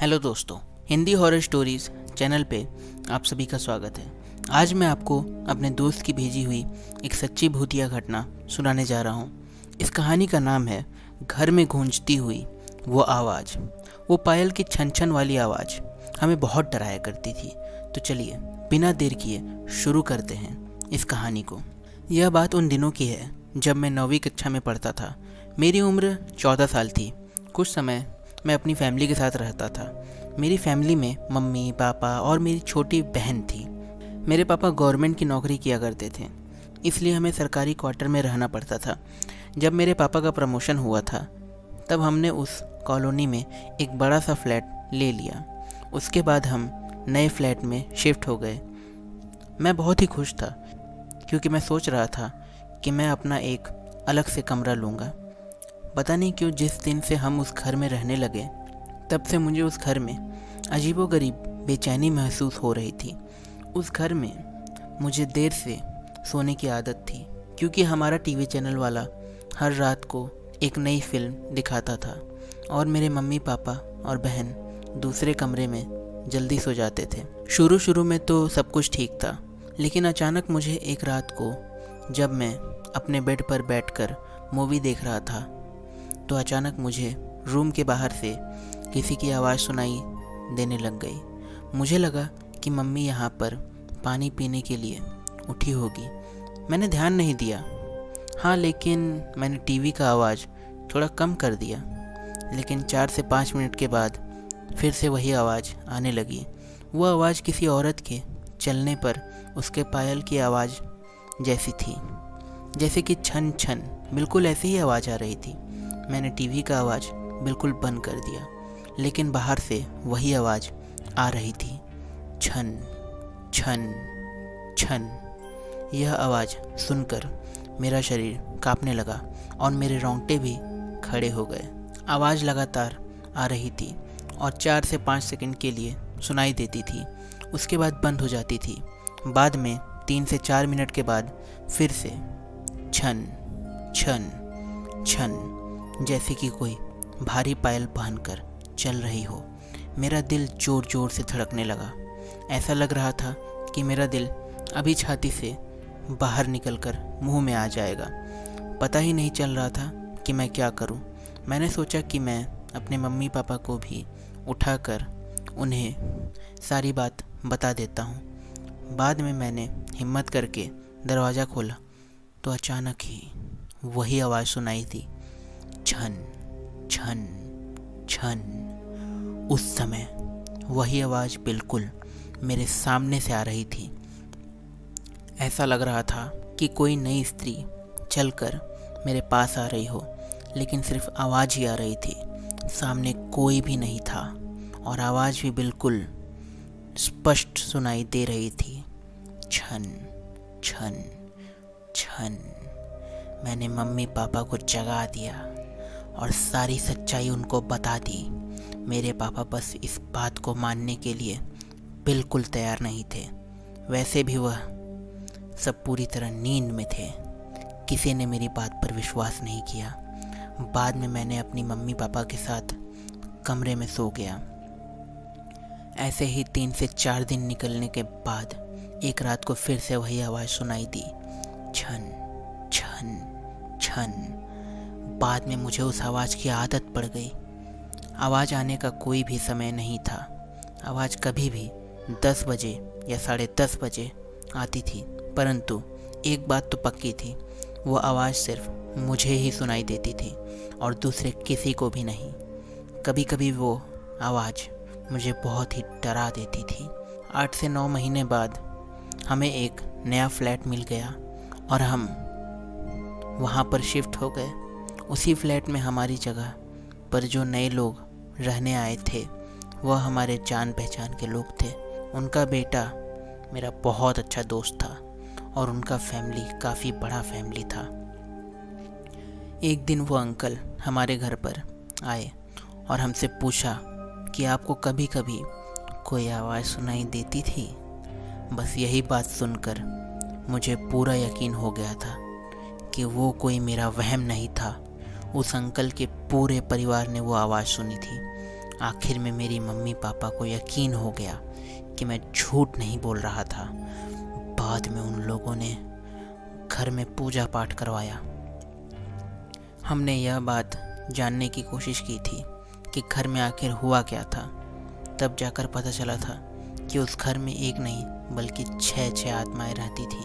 Hello दोस्तों, Hindi horror stories channel पे आप सभी का स्वागत है। आज मैं आपको अपने दोस्त की भेजी हुई एक सच्ची भूतिया घटना सुनाने जा रहा हूँ। इस कहानी का नाम है घर में गूंजती हुई वो आवाज़। वो पायल की छन छन वाली आवाज़ हमें बहुत डराया करती थी। तो चलिए बिना देर किए शुरू करते हैं इस कहानी को। यह बात उन दिनों की है जब मैं 9वीं कक्षा में पढ़ता था। मेरी उम्र 14 साल थी। कुछ समय मैं अपनी फैमिली के साथ रहता था। मेरी फैमिली में मम्मी, पापा और मेरी छोटी बहन थी। मेरे पापा गवर्नमेंट की नौकरी किया करते थे, इसलिए हमें सरकारी क्वार्टर में रहना पड़ता था। जब मेरे पापा का प्रमोशन हुआ था तब हमने उस कॉलोनी में एक बड़ा सा फ्लैट ले लिया। उसके बाद हम नए फ्लैट में शिफ्ट हो गए। मैं बहुत ही खुश था क्योंकि मैं सोच रहा था कि मैं अपना एक अलग से कमरा लूँगा। पता नहीं क्यों जिस दिन से हम उस घर में रहने लगे तब से मुझे उस घर में अजीबोगरीब बेचैनी महसूस हो रही थी। उस घर में मुझे देर से सोने की आदत थी क्योंकि हमारा टीवी चैनल वाला हर रात को एक नई फिल्म दिखाता था और मेरे मम्मी, पापा और बहन दूसरे कमरे में जल्दी सो जाते थे। शुरू में तो सब कुछ ठीक था, लेकिन अचानक मुझे एक रात को जब मैं अपने बेड पर बैठकर मूवी देख रहा था तो अचानक मुझे रूम के बाहर से किसी की आवाज़ सुनाई देने लग गई। मुझे लगा कि मम्मी यहाँ पर पानी पीने के लिए उठी होगी। मैंने ध्यान नहीं दिया, हाँ, लेकिन मैंने टीवी का आवाज़ थोड़ा कम कर दिया। लेकिन 4 से 5 मिनट के बाद फिर से वही आवाज़ आने लगी। वो आवाज़ किसी औरत के चलने पर उसके पायल की आवाज़ जैसी थी, जैसे कि छन छन, बिल्कुल ऐसी ही आवाज़ आ रही थी। मैंने टीवी का आवाज़ बिल्कुल बंद कर दिया, लेकिन बाहर से वही आवाज़ आ रही थी, छन छन छन। यह आवाज़ सुनकर मेरा शरीर कांपने लगा और मेरे रोंगटे भी खड़े हो गए। आवाज़ लगातार आ रही थी और 4 से 5 सेकंड के लिए सुनाई देती थी, उसके बाद बंद हो जाती थी। बाद में 3 से 4 मिनट के बाद फिर से छन छन छन, जैसे कि कोई भारी पायल पहनकर चल रही हो। मेरा दिल जोर जोर से धड़कने लगा। ऐसा लग रहा था कि मेरा दिल अभी छाती से बाहर निकलकर मुंह में आ जाएगा। पता ही नहीं चल रहा था कि मैं क्या करूं। मैंने सोचा कि मैं अपने मम्मी पापा को भी उठाकर उन्हें सारी बात बता देता हूं। बाद में मैंने हिम्मत करके दरवाज़ा खोला तो अचानक ही वही आवाज़ सुनाई थी, छन छन छन। उस समय वही आवाज़ बिल्कुल मेरे सामने से आ रही थी। ऐसा लग रहा था कि कोई नई स्त्री चलकर मेरे पास आ रही हो, लेकिन सिर्फ आवाज़ ही आ रही थी। सामने कोई भी नहीं था और आवाज़ भी बिल्कुल स्पष्ट सुनाई दे रही थी, छन छन छन। मैंने मम्मी पापा को जगा दिया और सारी सच्चाई उनको बता दी। मेरे पापा बस इस बात को मानने के लिए बिल्कुल तैयार नहीं थे। वैसे भी वह सब पूरी तरह नींद में थे। किसी ने मेरी बात पर विश्वास नहीं किया। बाद में मैंने अपनी मम्मी पापा के साथ कमरे में सो गया। ऐसे ही 3 से 4 दिन निकलने के बाद एक रात को फिर से वही आवाज़ सुनाई दी, छन छन छन। बाद में मुझे उस आवाज़ की आदत पड़ गई। आवाज़ आने का कोई भी समय नहीं था। आवाज़ कभी भी 10 बजे या 10:30 बजे आती थी, परंतु एक बात तो पक्की थी, वो आवाज़ सिर्फ मुझे ही सुनाई देती थी और दूसरे किसी को भी नहीं। कभी कभी वो आवाज़ मुझे बहुत ही डरा देती थी। 8 से 9 महीने बाद हमें एक नया फ्लैट मिल गया और हम वहाँ पर शिफ्ट हो गए। उसी फ्लैट में हमारी जगह पर जो नए लोग रहने आए थे वह हमारे जान पहचान के लोग थे। उनका बेटा मेरा बहुत अच्छा दोस्त था और उनका फैमिली काफ़ी बड़ा फैमिली था। एक दिन वो अंकल हमारे घर पर आए और हमसे पूछा कि आपको कभी कभी कोई आवाज़ सुनाई देती थी। बस यही बात सुनकर मुझे पूरा यकीन हो गया था कि वो कोई मेरा वहम नहीं था। उस अंकल के पूरे परिवार ने वो आवाज़ सुनी थी आखिर में मेरी मम्मी पापा को यकीन हो गया कि मैं झूठ नहीं बोल रहा था। बाद में उन लोगों ने घर में पूजा पाठ करवाया। हमने यह बात जानने की कोशिश की थी कि घर में आखिर हुआ क्या था। तब जाकर पता चला था कि उस घर में एक नहीं बल्कि 6 आत्माएं रहती थी।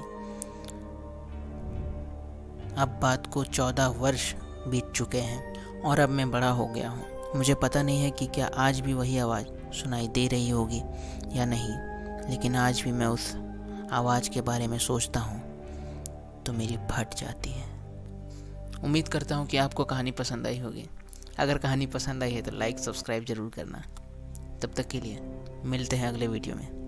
अब बात को 14 वर्ष बीत चुके हैं और अब मैं बड़ा हो गया हूँ। मुझे पता नहीं है कि क्या आज भी वही आवाज़ सुनाई दे रही होगी या नहीं, लेकिन आज भी मैं उस आवाज़ के बारे में सोचता हूँ तो मेरी फट जाती है। उम्मीद करता हूँ कि आपको कहानी पसंद आई होगी। अगर कहानी पसंद आई है तो लाइक सब्सक्राइब ज़रूर करना। तब तक के लिए मिलते हैं अगले वीडियो में।